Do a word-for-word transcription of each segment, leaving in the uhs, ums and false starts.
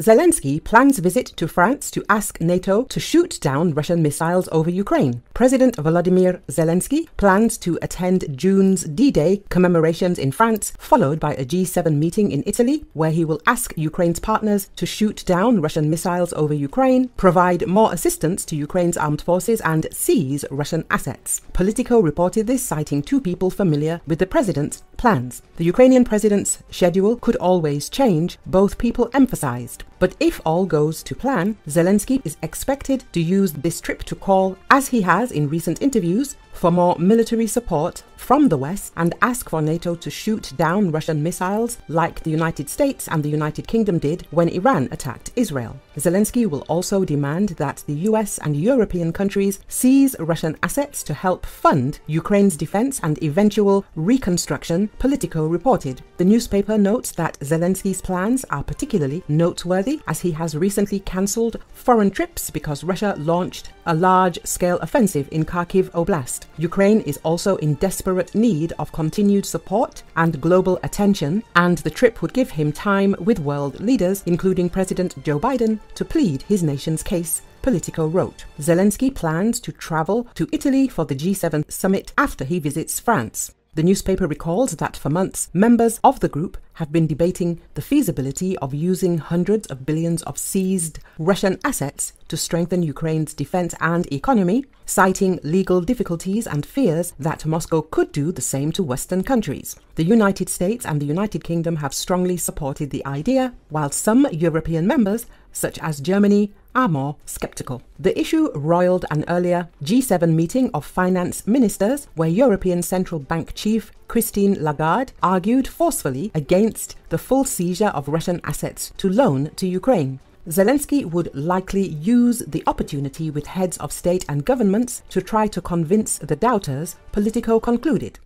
Zelenskyy plans visit to France to ask NATO to shoot down Russian missiles over Ukraine. President Volodymyr Zelenskyy plans to attend June's D-Day commemorations in France, followed by a G seven meeting in Italy, where he will ask Ukraine's partners to shoot down Russian missiles over Ukraine, provide more assistance to Ukraine's armed forces, and seize Russian assets. Politico reported this, citing two people familiar with the president's plans. The Ukrainian president's schedule could always change, both people emphasized. But if all goes to plan, Zelenskyy is expected to use this trip to call, as he has in recent interviews, for more military support from the West and ask for NATO to shoot down Russian missiles like the United States and the United Kingdom did when Iran attacked Israel. Zelenskyy will also demand that the U S and European countries seize Russian assets to help fund Ukraine's defense and eventual reconstruction, Politico reported. The newspaper notes that Zelensky's plans are particularly noteworthy as he has recently cancelled foreign trips because Russia launched a large-scale offensive in Kharkiv Oblast. Ukraine is also in desperate need of continued support and global attention, and the trip would give him time with world leaders, including President Joe Biden, to plead his nation's case, Politico wrote. Zelenskyy plans to travel to Italy for the G seven summit after he visits France. The newspaper recalls that for months, members of the group have been debating the feasibility of using hundreds of billions of seized Russian assets to strengthen Ukraine's defense and economy, citing legal difficulties and fears that Moscow could do the same to Western countries. The United States and the United Kingdom have strongly supported the idea, while some European members, such as Germany, are more sceptical. The issue roiled an earlier G seven meeting of finance ministers where European Central Bank chief Christine Lagarde argued forcefully against the full seizure of Russian assets to loan to Ukraine. Zelenskyy would likely use the opportunity with heads of state and governments to try to convince the doubters, Politico concluded.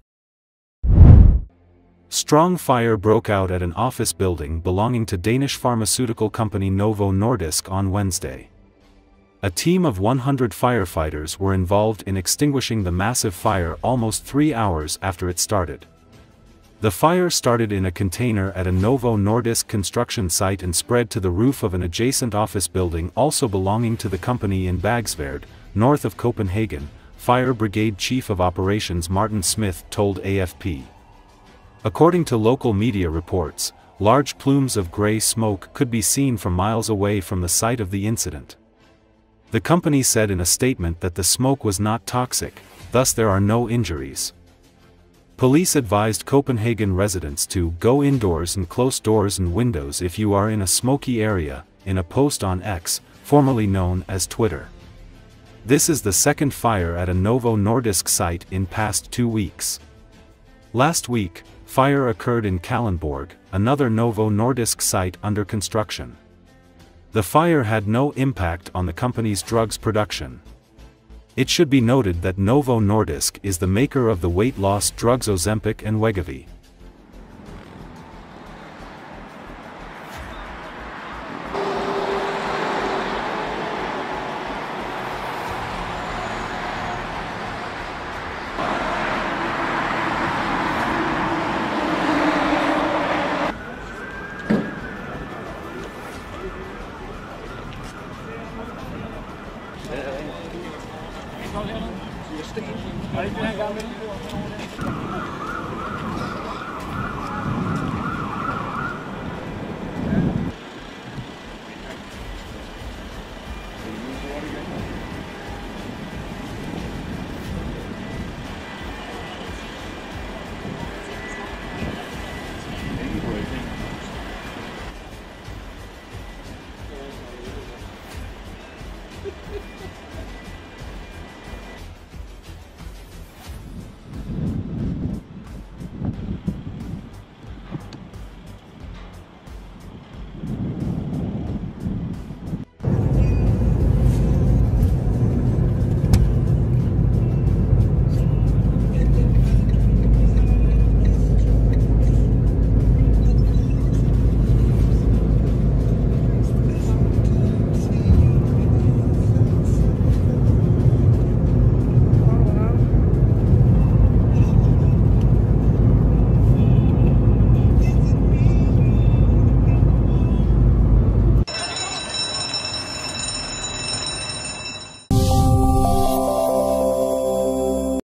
Strong fire broke out at an office building belonging to Danish pharmaceutical company Novo Nordisk on Wednesday. A team of one hundred firefighters were involved in extinguishing the massive fire almost three hours after it started. The fire started in a container at a Novo Nordisk construction site and spread to the roof of an adjacent office building also belonging to the company in Bagsverd, north of Copenhagen, Fire Brigade Chief of Operations Martin Smith told A F P. According to local media reports, large plumes of grey smoke could be seen from miles away from the site of the incident. The company said in a statement that the smoke was not toxic, thus there are no injuries. Police advised Copenhagen residents to go indoors and close doors and windows if you are in a smoky area, in a post on X, formerly known as Twitter. This is the second fire at a Novo Nordisk site in past two weeks. Last week, fire occurred in Kalenborg, another Novo Nordisk site under construction. The fire had no impact on the company's drugs production. It should be noted that Novo Nordisk is the maker of the weight loss drugs Ozempic and Wegovy.